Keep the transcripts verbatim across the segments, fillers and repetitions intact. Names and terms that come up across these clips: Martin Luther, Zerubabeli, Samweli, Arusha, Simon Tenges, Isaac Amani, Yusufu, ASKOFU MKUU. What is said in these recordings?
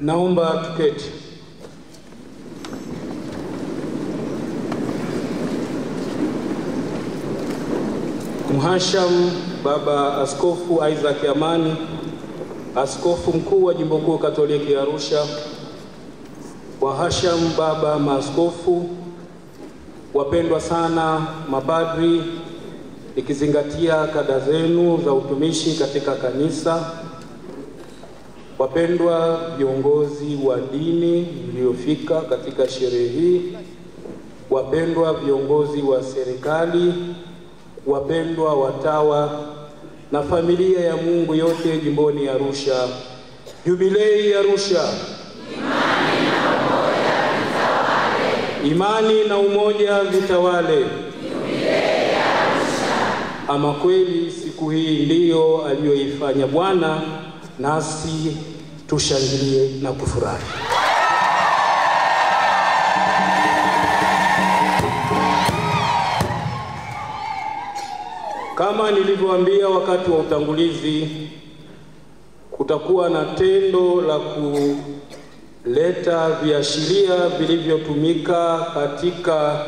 Naomba tuketi. Mhashamu Baba Askofu Isaac Amani, Askofu Mkuu wa Jimbo Kuu Katoliki Arusha, wahashamu Baba Maaskofu, wapendwa sana mapadri, ikizingatia kada zenu za utumishi katika kanisa, wapendwa viongozi wa dini mliofika katika sherehe hii, wapendwa viongozi wa serikali, wapendwa watawa na familia ya Mungu yote jimboni Arusha. Jubilei Arusha, imani na umoja vitawale. Jubilei Arusha. Ama kweli siku hii ndiyo aliyoifanya Bwana, nasi tushangilie na kufurahi. Kama nilivyowaambia wakati wa utangulizi, kutakuwa na tendo la kuleta viashiria vilivyotumika katika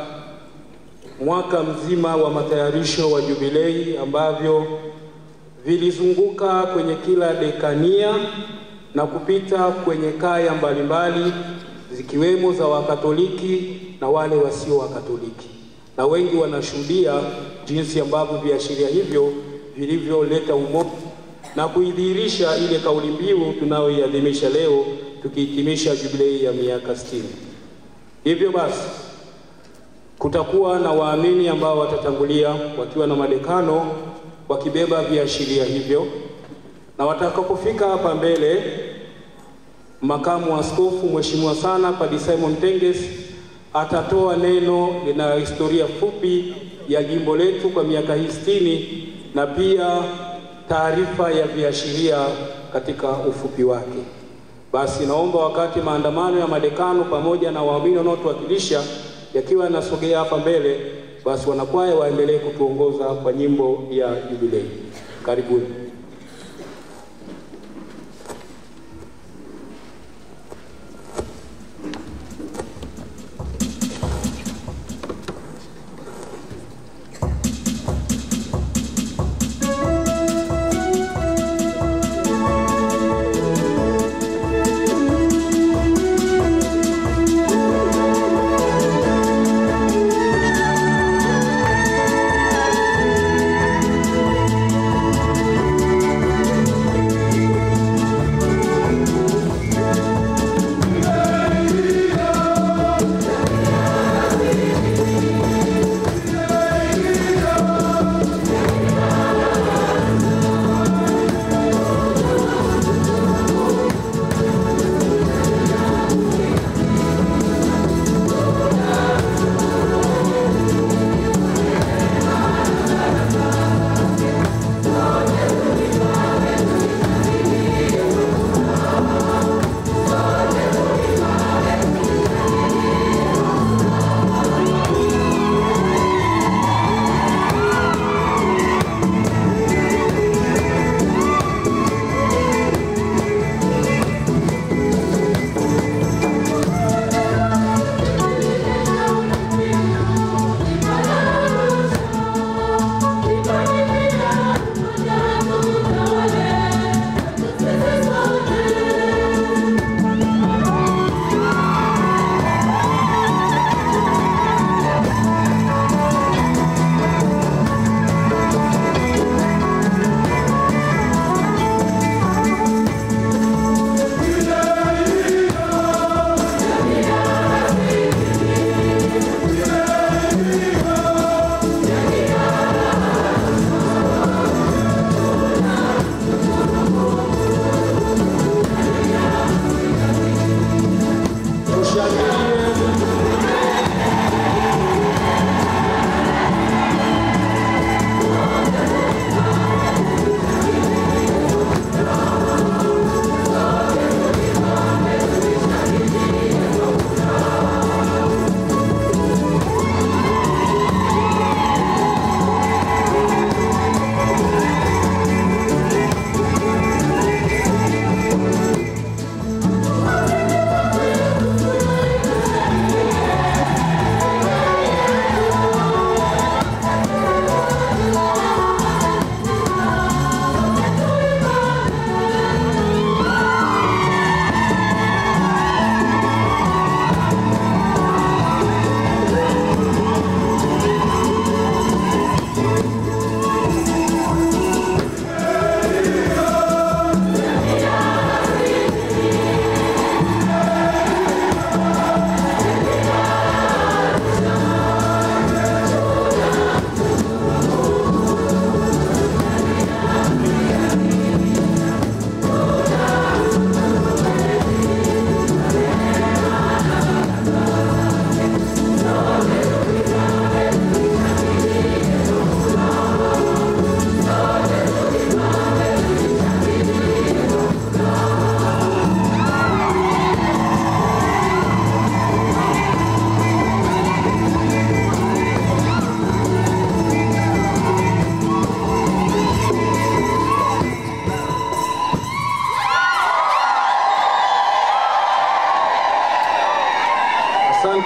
mwaka mzima wa matayarisho wa Jubilei ambavyo vilizunguka kwenye kila dekania na kupita kwenye kaya mbalimbali zikiwemo za Wakatoliki na wale wasio Wakatoliki. Na wengi wanashuhudia jinsi ambavyo viashiria hivyo vilivyoleta umoja na kuidhihirisha ile kauli mbiu tunayoiadhimisha leo tukihitimisha Jubilei ya miaka sitini. Hivyo basi kutakuwa na waamini ambao watatangulia wakiwa na madekano wakibeba viashiria hivyo, na watakapofika hapa mbele, makamu wa askofu mheshimiwa sana Padre Simon Tenges atatoa neno lina historia fupi ya jimbo letu kwa miaka hii sitini na pia taarifa ya viashiria katika ufupi wake. Basi naomba wakati maandamano ya madekano pamoja na waamini wanaotuwakilisha yakiwa yanasogea hapa mbele, basi wanakwaya waendelee kutuongoza kwa nyimbo ya Jubilei. Karibuni.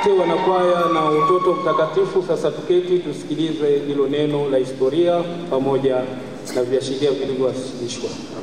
wote wanakwaya na utoto mtakatifu, sasa tuketi tusikilize hilo neno la historia pamoja na viashiria vilivyowasilishwa.